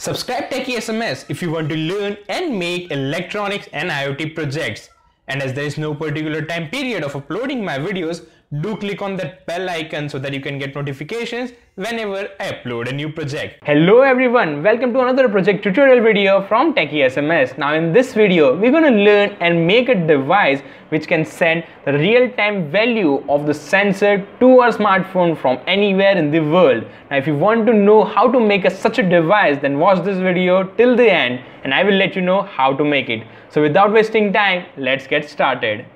Subscribe techiesms if you want to learn and make electronics and IoT projects. And as there is no particular time period of uploading my videos, do click on that bell icon so that you can get notifications whenever I upload a new project. Hello everyone, welcome to another project tutorial video from techiesms. Now in this video, we're going to learn and make a device which can send the real-time value of the sensor to our smartphone from anywhere in the world. Now if you want to know how to make such a device, then watch this video till the end and I will let you know how to make it. So without wasting time, let's get started.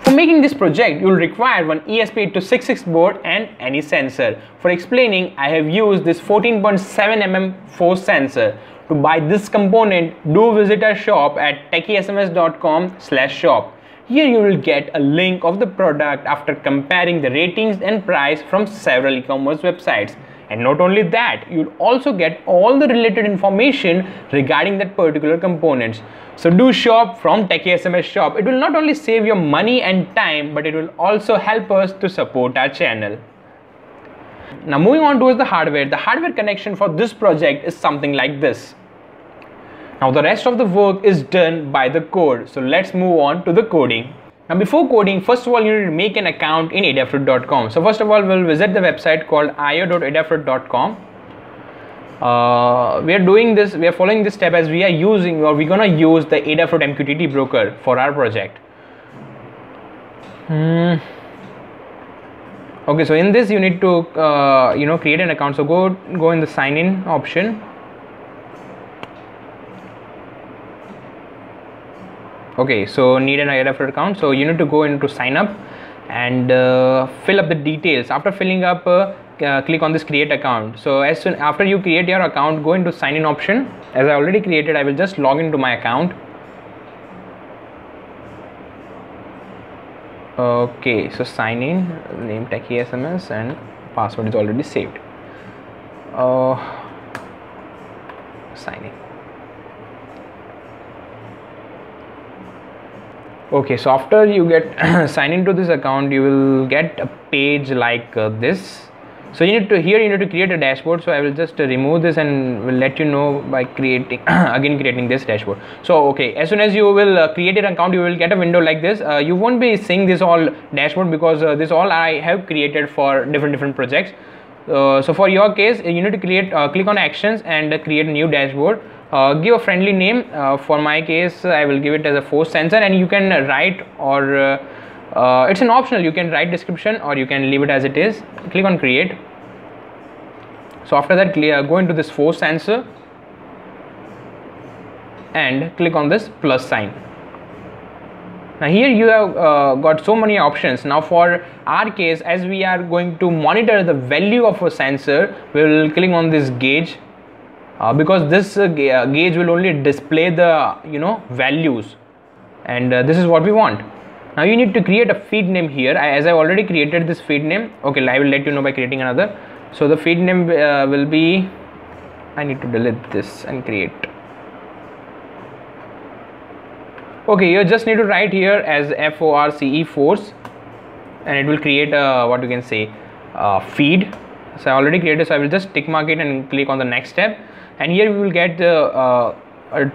For making this project, you will require one ESP8266 board and any sensor. For explaining, I have used this 14.7mm force sensor. To buy this component, do visit our shop at techiesms.com/shop. Here you will get a link of the product after comparing the ratings and price from several e-commerce websites. And not only that, you'll also get all the related information regarding that particular components. So do shop from techiesms shop. It will not only save your money and time, but it will also help us to support our channel. Now moving on towards the hardware. The hardware connection for this project is something like this. Now the rest of the work is done by the code. So let's move on to the coding. Now before coding, first of all you need to make an account in Adafruit.com. So first of all we'll visit the website called io.adafruit.com. We are following this step as we're gonna use the Adafruit MQTT broker for our project. Okay, so in this you need to create an account. So go in the sign in option. Okay, so need an Adafruit account, so you need to go into sign up and fill up the details. After filling up, click on this create account. So as soon after you create your account, go into sign in option. As I already created, I will just log into my account. Okay, so sign in, name techiesms and password is already saved. Sign in. Okay, so after you get signed into this account, you will get a page like this. So here you need to create a dashboard. So I will just remove this and will let you know by creating this dashboard. So okay, as soon as you will create an account, you will get a window like this. You won't be seeing this all dashboard because this all I have created for different projects. So for your case, you need to click on actions and create a new dashboard. Give a friendly name. For my case, I will give it as a force sensor, and you can write or it's an optional, you can write description or you can leave it as it is. Click on create. So after that, go into this force sensor and click on this plus sign. Now here you have got so many options. Now for our case, as we are going to monitor the value of a sensor, we will click on this gauge. Because this gauge will only display the values, and this is what we want. Now you need to create a feed name here. As I already created this feed name. Okay, I will let you know by creating another. So the feed name will be, I need to delete this and create. Okay, you just need to write here as FORCE force, and it will create a, what you can say, feed. So I already created, so I will just tick mark it and click on the next step. And here we will get the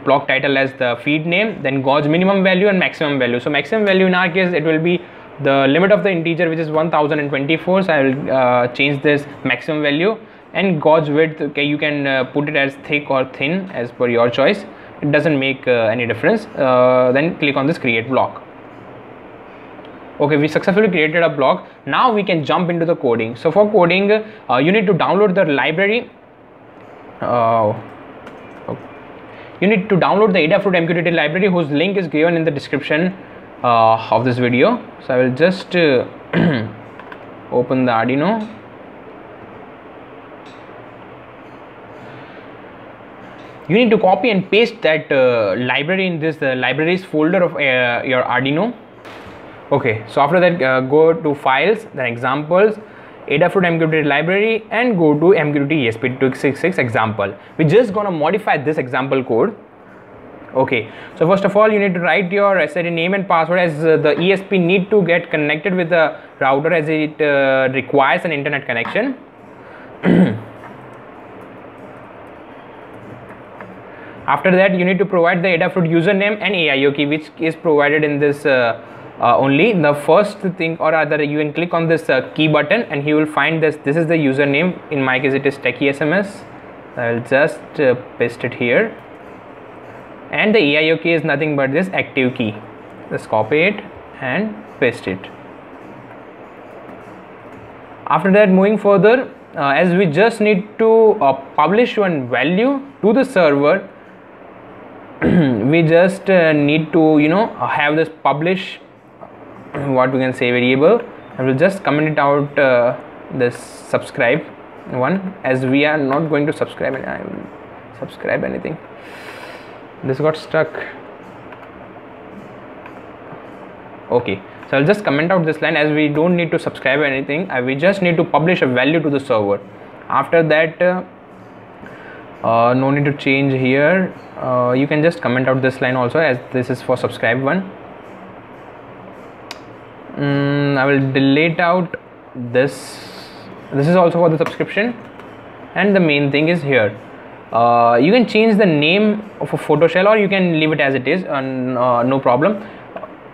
block title as the feed name, then gauge minimum value and maximum value. So maximum value in our case, it will be the limit of the integer, which is 1024. So I will change this maximum value. And gauge width, okay, you can put it as thick or thin as per your choice. It doesn't make any difference. Then click on this create block. Okay, we successfully created a block. Now we can jump into the coding. So for coding, you need to download the library. You need to download the Adafruit MQTT library, whose link is given in the description of this video. So I will just open the Arduino. You need to copy and paste that library in this libraries folder of your Arduino. Okay, so after that, go to files, then examples, Adafruit MQTT library, and go to MQTT ESP8266 example. We're just gonna modify this example code. Okay, so first of all you need to write your SSID name and password, as the ESP need to get connected with the router as it requires an internet connection. After that you need to provide the Adafruit username and AIO key, which is provided in this only the first thing, or rather you can click on this key button and you will find this is the username. In my case it is techiesms. I will just paste it here, and the AIO key is nothing but this active key. Just copy it and paste it. After that, moving further, as we just need to publish one value to the server, we just need to have this publish, what we can say, variable. I will just comment it out, this subscribe one, as we are not going to subscribe and I will subscribe anything. This got stuck. Okay, so I'll just comment out this line, as we don't need to subscribe anything. We just need to publish a value to the server. After that, no need to change here. You can just comment out this line also, as this is for subscribe one. I will delete out this is also for the subscription, and the main thing is here. You can change the name of a photo shell, or you can leave it as it is, and no problem.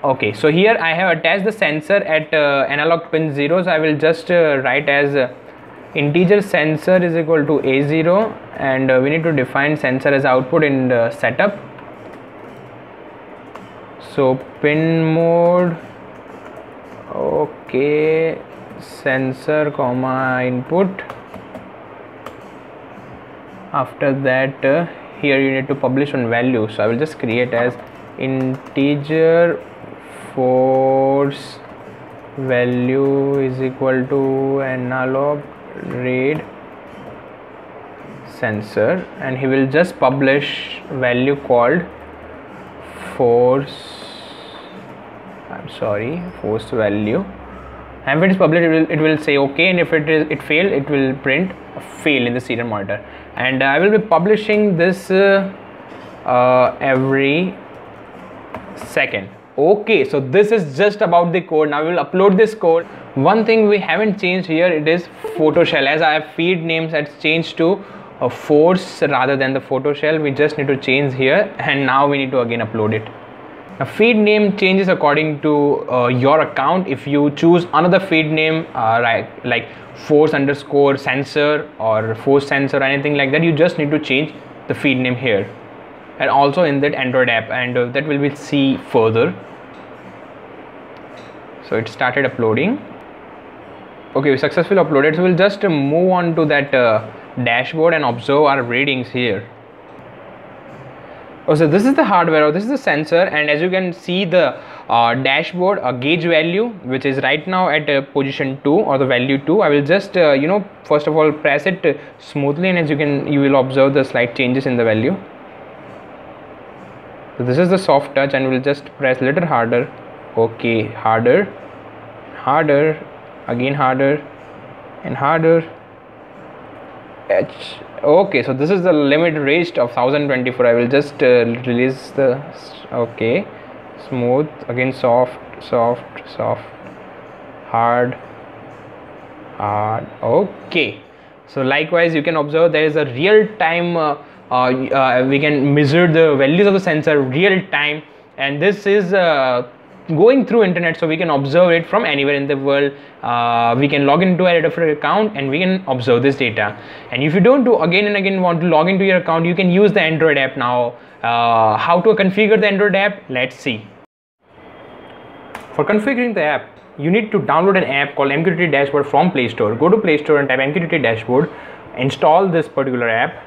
Okay, so here I have attached the sensor at analog pin 0s. I will just write as integer sensor is equal to a0, and we need to define sensor as output in the setup. So pin mode, okay, sensor comma input. After that, here you need to publish one value, so I will just create as integer force value is equal to analog read sensor, and he will just publish value called force, force value, and if it is published it will say okay, and if it failed, it will print fail in the serial monitor. And I will be publishing this every second. Okay, so this is just about the code. Now we will upload this code. One thing we haven't changed here, it is photo shell, as I have feed names that's changed to a force rather than the photo shell. We just need to change here, and now we need to again upload it. Now feed name changes according to your account. If you choose another feed name like force_sensor or force sensor or anything like that, you just need to change the feed name here, and also in that Android app, and that will be see further. So it started uploading. Okay, we successfully uploaded, so we'll just move on to that dashboard and observe our readings here. Oh, so this is the hardware, or this is the sensor, and as you can see the dashboard gauge value, which is right now at position 2, or the value 2. I will just first of all press it smoothly, and as you will observe the slight changes in the value. So this is the soft touch, and we'll just press a little harder. Okay, harder, harder, again harder, and harder. Okay, so this is the limit reached of 1024. I will just release the okay, smooth, again soft, soft, soft, hard, hard. Okay, so likewise you can observe there is a real time we can measure the values of the sensor real time, and this is going through internet, so we can observe it from anywhere in the world. We can log into a Adafruit account and we can observe this data. And if you don't again and again want to log into your account, you can use the Android app now. How to configure the Android app? Let's see. For configuring the app, you need to download an app called MQTT Dashboard from Play Store. Go to Play Store and type MQTT Dashboard. Install this particular app.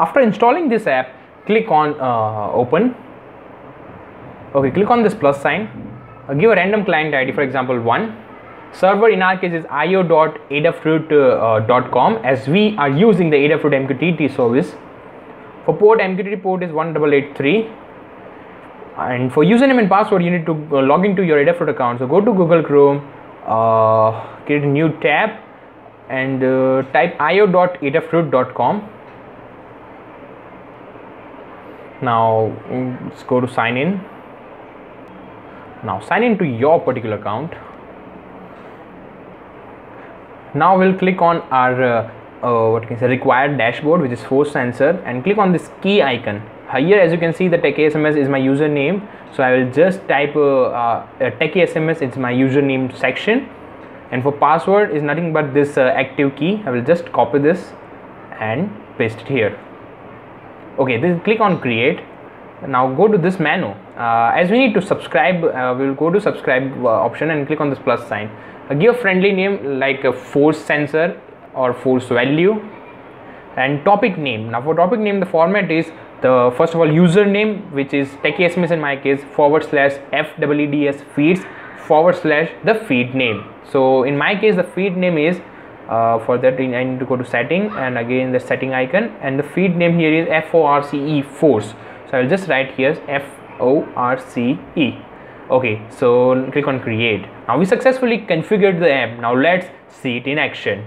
After installing this app, click on open. Okay, click on this plus sign, give a random client ID, for example 1. Server in our case is io.adafruit.com, as we are using the Adafruit MQTT service. For port, MQTT port is 1883, and for username and password you need to log into your Adafruit account. So go to Google Chrome, create a new tab, and type io.adafruit.com. Now let's go to sign in. Now sign in to your particular account. Now we'll click on our required dashboard, which is force sensor, and click on this key icon. Here, as you can see, the techiesms is my username, so I will just type techiesms. It's my username section, and for password is nothing but this active key. I will just copy this and paste it here. Okay, then click on create. Now go to this menu. As we need to subscribe, we'll go to subscribe option and click on this plus sign. Give a friendly name like a force sensor or force value, and topic name. Now for topic name, the format is the first of all username, which is techiesms in my case, /FWEDS feeds, / the feed name. So in my case the feed name is for that I need to go to setting, and again the setting icon, and the feed name here is FORCE force. So I'll just write here FORCE. Okay, so click on create. Now we successfully configured the app. Now let's see it in action.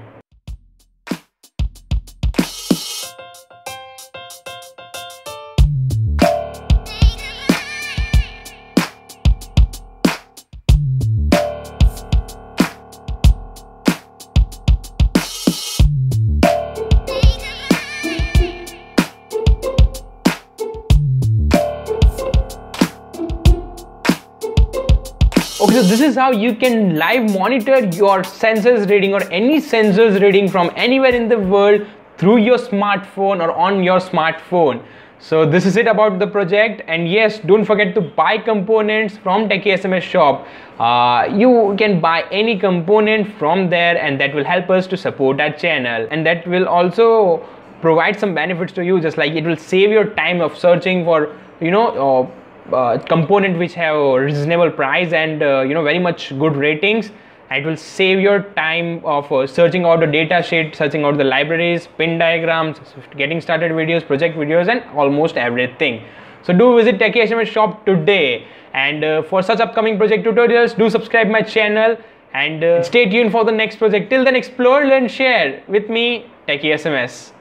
Okay, so this is how you can live monitor your sensors reading or any sensors reading from anywhere in the world through your smartphone or on your smartphone. So this is it about the project, and yes, don't forget to buy components from techiesms shop. You can buy any component from there, and that will help us to support our channel, and that will also provide some benefits to you, just like it will save your time of searching for, you know, component which have reasonable price and very much good ratings. It will save your time of searching out the data sheet, searching out the libraries, pin diagrams, getting started videos, project videos, and almost everything. So do visit techiesms shop today, and for such upcoming project tutorials, do subscribe my channel, and stay tuned for the next project. Till then, explore, learn, share with me, techiesms.